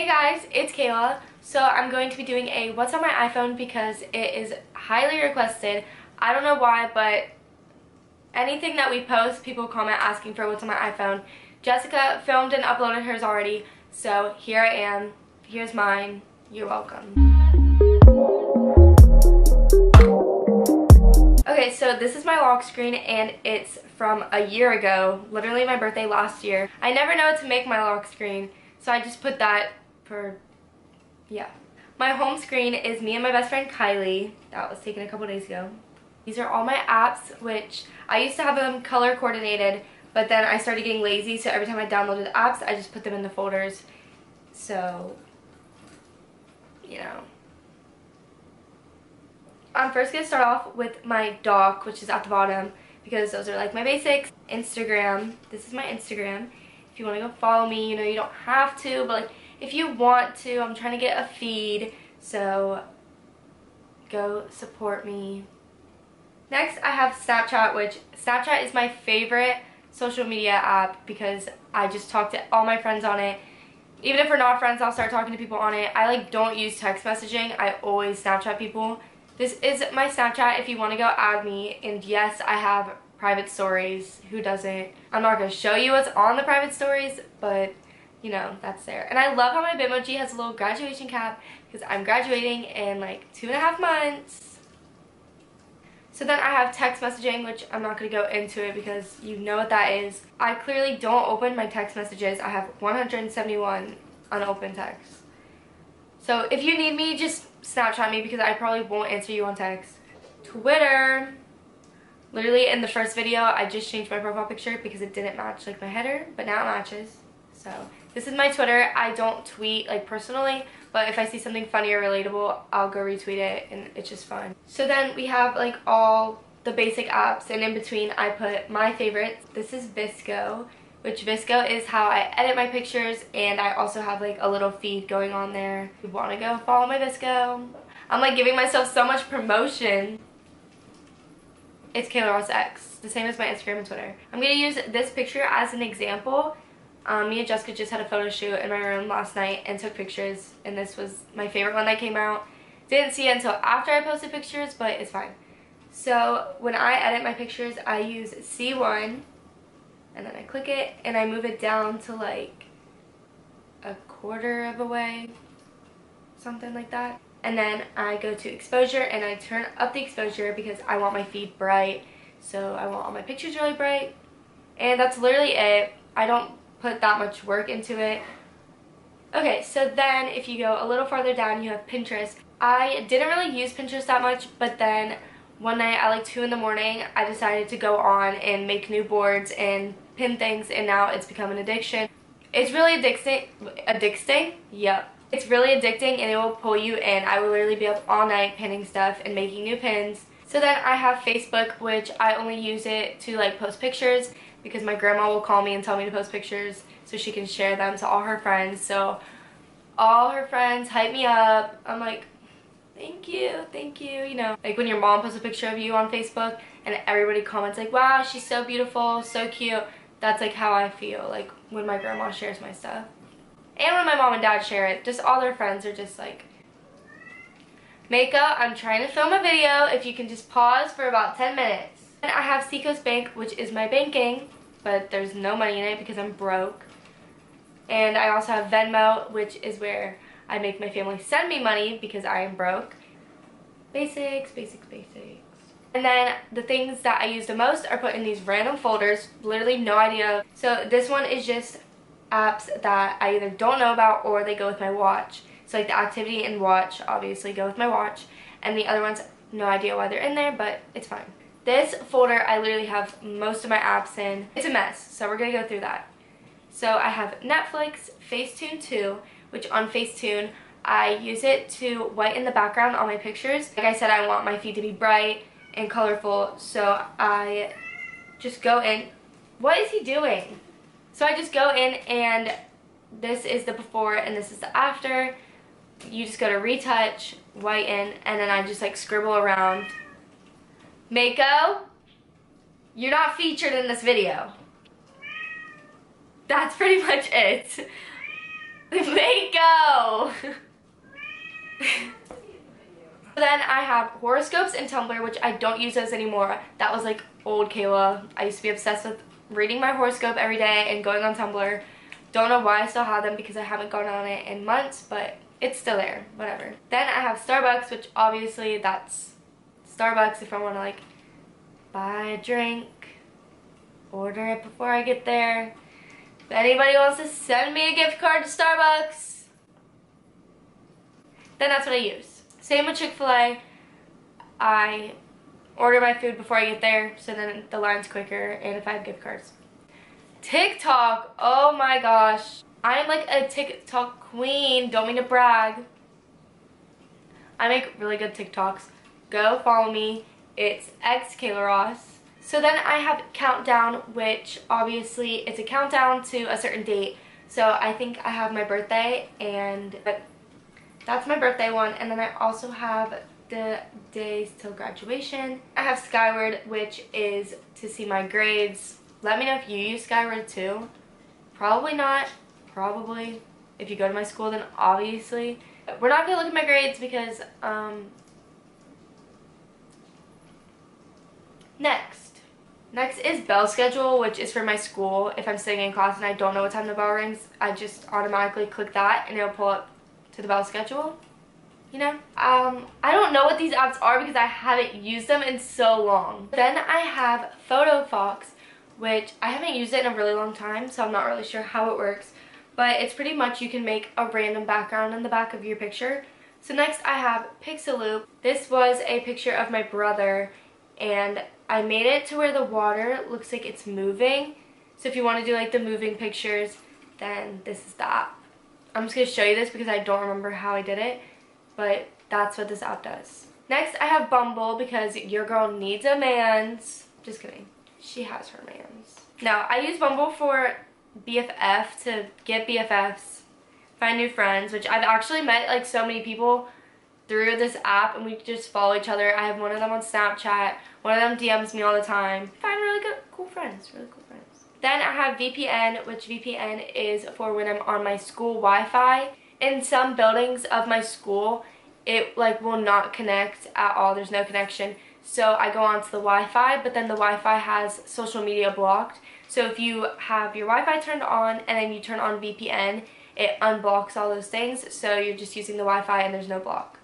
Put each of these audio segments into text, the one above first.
Hey guys, it's Kayla. So I'm going to be doing a what's on my iPhone because it is highly requested. I don't know why, but anything that we post, people comment asking for what's on my iPhone. Jessica filmed and uploaded hers already, so here I am. Here's mine. You're welcome. Okay, so this is my lock screen and it's from a year ago, literally my birthday last year. I never know what to make my lock screen, so I just put that for, yeah. My home screen is me and my best friend Kylie. That was taken a couple days ago. These are all my apps, which I used to have them color coordinated, but then I started getting lazy, so every time I downloaded apps, I just put them in the folders. So, you know. I'm first going to start off with my dock, which is at the bottom, because those are like my basics. Instagram. This is my Instagram. If you want to go follow me, you know, you don't have to, but like, if you want to, I'm trying to get a feed, so go support me. Next, I have Snapchat, which Snapchat is my favorite social media app because I just talk to all my friends on it. Even if we're not friends, I'll start talking to people on it. I like don't use text messaging. I always Snapchat people. This is my Snapchat if you want to go add me, and yes, I have private stories. Who doesn't? I'm not going to show you what's on the private stories, but you know, that's there. And I love how my Bitmoji has a little graduation cap because I'm graduating in like 2.5 months. So then I have text messaging, which I'm not going to go into it because you know what that is. I clearly don't open my text messages. I have 171 unopened texts. So if you need me, just Snapchat me because I probably won't answer you on text. Twitter. Literally in the first video, I just changed my profile picture because it didn't match like my header, but now it matches. So this is my Twitter. I don't tweet like personally, but if I see something funny or relatable, I'll go retweet it and it's just fun. So then we have like all the basic apps, and in between I put my favorites. This is VSCO, which VSCO is how I edit my pictures, and I also have like a little feed going on there. If you want to go follow my VSCO. I'm like giving myself so much promotion. It's Kayla Ross X, the same as my Instagram and Twitter. I'm going to use this picture as an example. Me and Jessica just had a photo shoot in my room last night and took pictures, and this was my favorite one that came out. Didn't see it until after I posted pictures, but it's fine. So when I edit my pictures, I use C1, and then I click it, and I move it down to like a quarter of a way, something like that. And then I go to exposure, and I turn up the exposure because I want my feed bright, so I want all my pictures really bright. And that's literally it. I don't put that much work into it. Okay, so then if you go a little farther down, you have Pinterest. I didn't really use Pinterest that much, but then one night at like 2 in the morning, I decided to go on and make new boards and pin things, and now it's become an addiction. It's really addicting? Yep. It's really addicting, and it will pull you in. I will literally be up all night pinning stuff and making new pins. So then I have Facebook, which I only use it to like post pictures because my grandma will call me and tell me to post pictures so she can share them to all her friends. So all her friends hype me up. I'm like, thank you, you know. Like when your mom posts a picture of you on Facebook and everybody comments like, wow, she's so beautiful, so cute. That's like how I feel like when my grandma shares my stuff. And when my mom and dad share it, just all their friends are just like. Makeup, I'm trying to film a video. If you can just pause for about 10 minutes. And I have Seacoast Bank, which is my banking, but there's no money in it because I'm broke. And I also have Venmo, which is where I make my family send me money because I am broke. Basics, basics, basics. And then the things that I use the most are put in these random folders, literally no idea. So this one is just apps that I either don't know about or they go with my watch. So like the activity and watch obviously go with my watch, and the other ones, no idea why they're in there, but it's fine. This folder I literally have most of my apps in. It's a mess, so we're gonna go through that. So I have Netflix, Facetune 2, which on Facetune I use it to whiten the background on my pictures. Like I said, I want my feed to be bright and colorful, so I just go in. What is he doing? So I just go in, and this is the before and this is the after. You just go to retouch, whiten, and then I just like scribble around. Mako, you're not featured in this video. That's pretty much it. Mako! Then I have horoscopes and Tumblr, which I don't use those anymore. That was like old Kayla. I used to be obsessed with reading my horoscope every day and going on Tumblr. Don't know why I still have them because I haven't gone on it in months, but it's still there, whatever. Then I have Starbucks, which obviously that's Starbucks if I want to like buy a drink, order it before I get there. If anybody wants to send me a gift card to Starbucks, then that's what I use. Same with Chick-fil-A. I order my food before I get there, so then the line's quicker, and if I have gift cards. TikTok, oh my gosh. I am like a TikTok queen, don't mean to brag. I make really good TikToks. Go follow me, it's @KaylaRoss. So then I have countdown, which obviously it's a countdown to a certain date. So I think I have my birthday, and that's my birthday one. And then I also have the days till graduation. I have Skyward, which is to see my grades. Let me know if you use Skyward too. Probably not. Probably. If you go to my school, then obviously. We're not going to look at my grades because, Next is bell schedule, which is for my school. If I'm sitting in class and I don't know what time the bell rings, I just automatically click that and it'll pull up to the bell schedule. You know? I don't know what these apps are because I haven't used them in so long. Then I have Photo Fox, which I haven't used it in a really long time, so I'm not really sure how it works. But it's pretty much you can make a random background in the back of your picture. So next I have Pixaloop. This was a picture of my brother, and I made it to where the water looks like it's moving. So if you want to do like the moving pictures, then this is the app. I'm just going to show you this because I don't remember how I did it, but that's what this app does. Next I have Bumble because your girl needs a man's. Just kidding. She has her man's. Now, I use Bumble for BFF, to get BFFs, find new friends, which I've actually met like so many people through this app, and we just follow each other. I have one of them on Snapchat. One of them DMs me all the time. Find really good, cool friends, really cool friends. Then I have VPN, which VPN is for when I'm on my school Wi-Fi. In some buildings of my school, it like will not connect at all. There's no connection. So I go onto the Wi-Fi, but then the Wi-Fi has social media blocked. So if you have your Wi-Fi turned on and then you turn on VPN, it unblocks all those things. So you're just using the Wi-Fi and there's no block,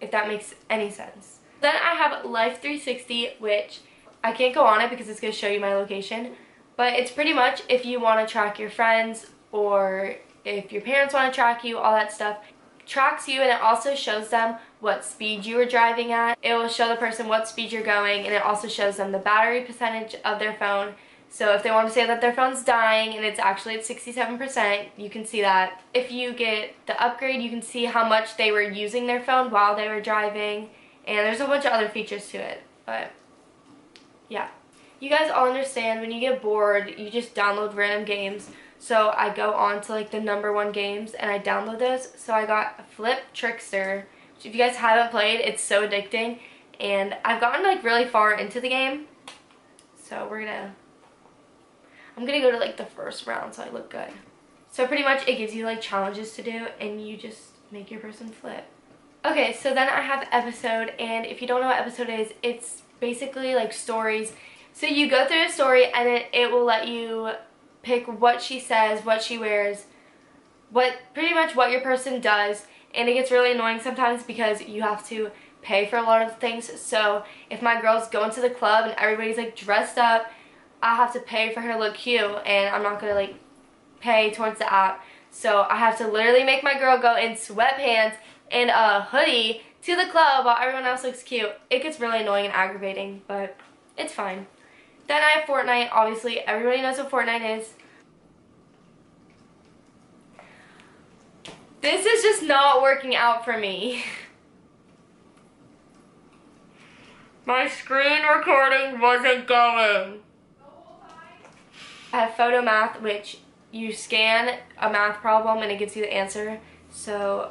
if that makes any sense. Then I have Life360, which I can't go on it because it's going to show you my location. But it's pretty much if you want to track your friends or if your parents want to track you, all that stuff. Tracks you, and it also shows them what speed you were driving at. It will show the person what speed you're going, and it also shows them the battery percentage of their phone. So if they want to say that their phone's dying and it's actually at 67%, you can see that. If you get the upgrade, you can see how much they were using their phone while they were driving, and there's a bunch of other features to it, but yeah. You guys all understand, when you get bored, you just download random games. So I go on to like the #1 games and I download those. So I got Flip Trickster, which if you guys haven't played, it's so addicting. And I've gotten like really far into the game. So I'm gonna go to like the first round so I look good. So pretty much it gives you like challenges to do and you just make your person flip. Okay, so then I have episode, and if you don't know what episode is, it's basically like stories. So you go through a story and it will let you pick what she says, what she wears, pretty much what your person does. And it gets really annoying sometimes because you have to pay for a lot of things. So if my girl's going to the club and everybody's like dressed up, I have to pay for her to look cute, and I'm not gonna like pay towards the app. So I have to literally make my girl go in sweatpants and a hoodie to the club while everyone else looks cute. It gets really annoying and aggravating, but it's fine. Then I have Fortnite. Obviously, everybody knows what Fortnite is. This is just not working out for me. My screen recording wasn't going. I have Photomath, which you scan a math problem and it gives you the answer. So,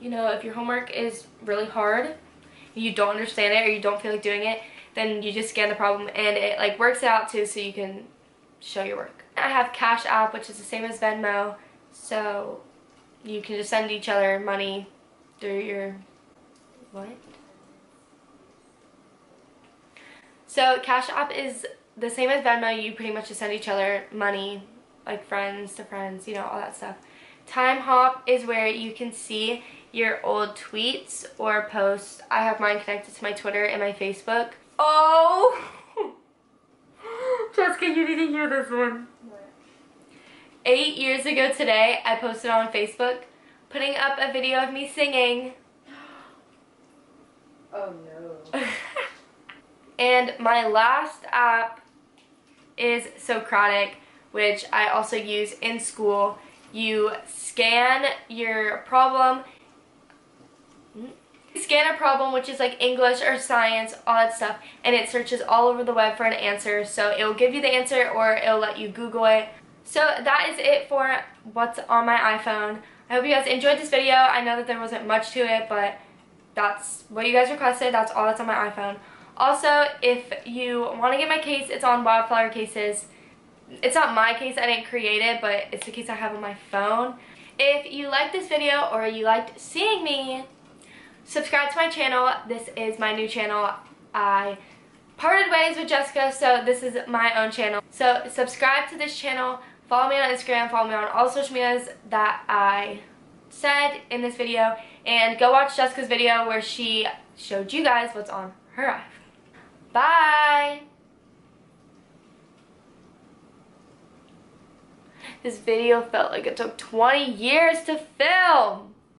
you know, if your homework is really hard, you don't understand it or you don't feel like doing it, then you just scan the problem and it like works it out too, so you can show your work. I have Cash App, which is the same as Venmo, so you can just send each other money through your, what? So Cash App is the same as Venmo. You pretty much just send each other money, like friends to friends, you know, all that stuff. Time Hop is where you can see your old tweets or posts. I have mine connected to my Twitter and my Facebook. Oh! Jessica, you need to hear this one. What? 8 years ago today, I posted on Facebook, putting up a video of me singing. Oh no. And my last app is Socratic, which I also use in school. You scan a problem, which is like English or science, all that stuff, and it searches all over the web for an answer. So it will give you the answer or it will let you Google it. So that is it for what's on my iPhone. I hope you guys enjoyed this video. I know that there wasn't much to it, but that's what you guys requested. That's all that's on my iPhone. Also, if you want to get my case, it's on Wildflower Cases. It's not my case, I didn't create it, but it's the case I have on my phone. If you liked this video or you liked seeing me, subscribe to my channel. This is my new channel. I parted ways with Jessica, so this is my own channel. So subscribe to this channel, follow me on Instagram, follow me on all social medias that I said in this video, and go watch Jessica's video where she showed you guys what's on her iPhone. Bye! This video felt like it took 20 years to film!